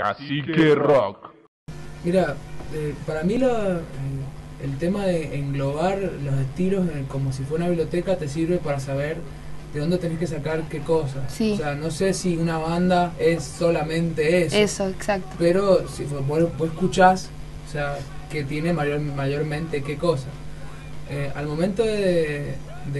Cacique Rock. Mira, para mí el tema de englobar los estilos como si fuera una biblioteca te sirve para saber de dónde tenés que sacar qué cosas. Sí. O sea, no sé si una banda es solamente eso. Eso, exacto. Pero si vos escuchás, o sea, que tiene mayormente qué cosa. Al momento de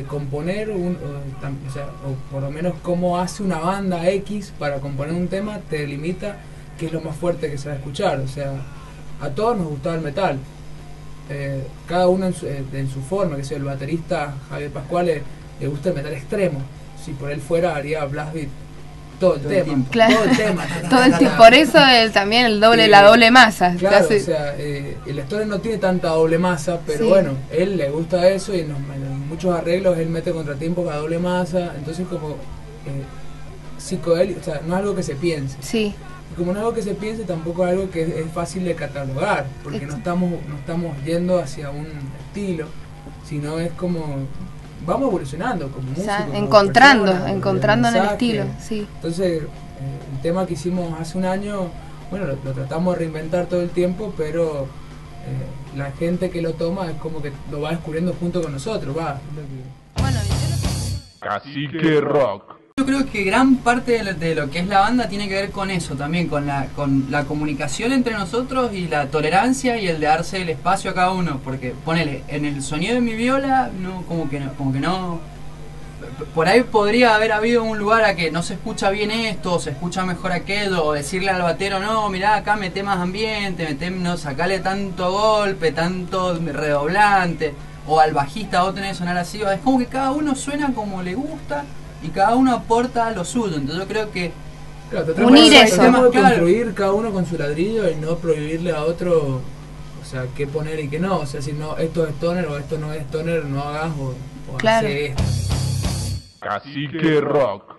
componer, o por lo menos cómo hace una banda X para componer un tema, te limita qué es lo más fuerte que se va a escuchar. O sea, a todos nos gustaba el metal. Cada uno en su forma, que sea el baterista Javier Pascual le gusta el metal extremo. Si por él fuera, haría blast beat todo el tiempo. Por eso también la doble masa. Claro, o sea, el actor no tiene tanta doble masa, pero sí, bueno, él le gusta eso y en muchos arreglos él mete contratiempos con la doble masa. Entonces, como psicodélico, o sea, no es algo que se piense. Sí. Como no es algo que se piense, tampoco es algo que es fácil de catalogar, porque no estamos yendo hacia un estilo, sino es como vamos evolucionando como músicos, encontrando en el estilo, sí. Entonces, el tema que hicimos hace un año, bueno, lo tratamos de reinventar todo el tiempo, pero la gente que lo toma es como que lo va descubriendo junto con nosotros, va. Bueno, Cacique Rock. Yo creo que gran parte de lo que es la banda tiene que ver con eso también, con la comunicación entre nosotros y la tolerancia y el de darse el espacio a cada uno, porque ponele, en el sonido de mi viola, como que no, por ahí podría haber habido un lugar a que no se escucha bien esto, o se escucha mejor aquello, o decirle al batero, no, mirá, acá meté más ambiente, no, sacale tanto golpe, tanto redoblante, o al bajista vos tenés que sonar así, es como que cada uno suena como le gusta, y cada uno aporta lo suyo, entonces yo creo que unir eso, construir cada uno con su ladrillo y no prohibirle a otro, o sea, qué poner y qué no, o sea, si no, esto es stoner o esto no es stoner, no hagas o haces esto. Cacique Rock.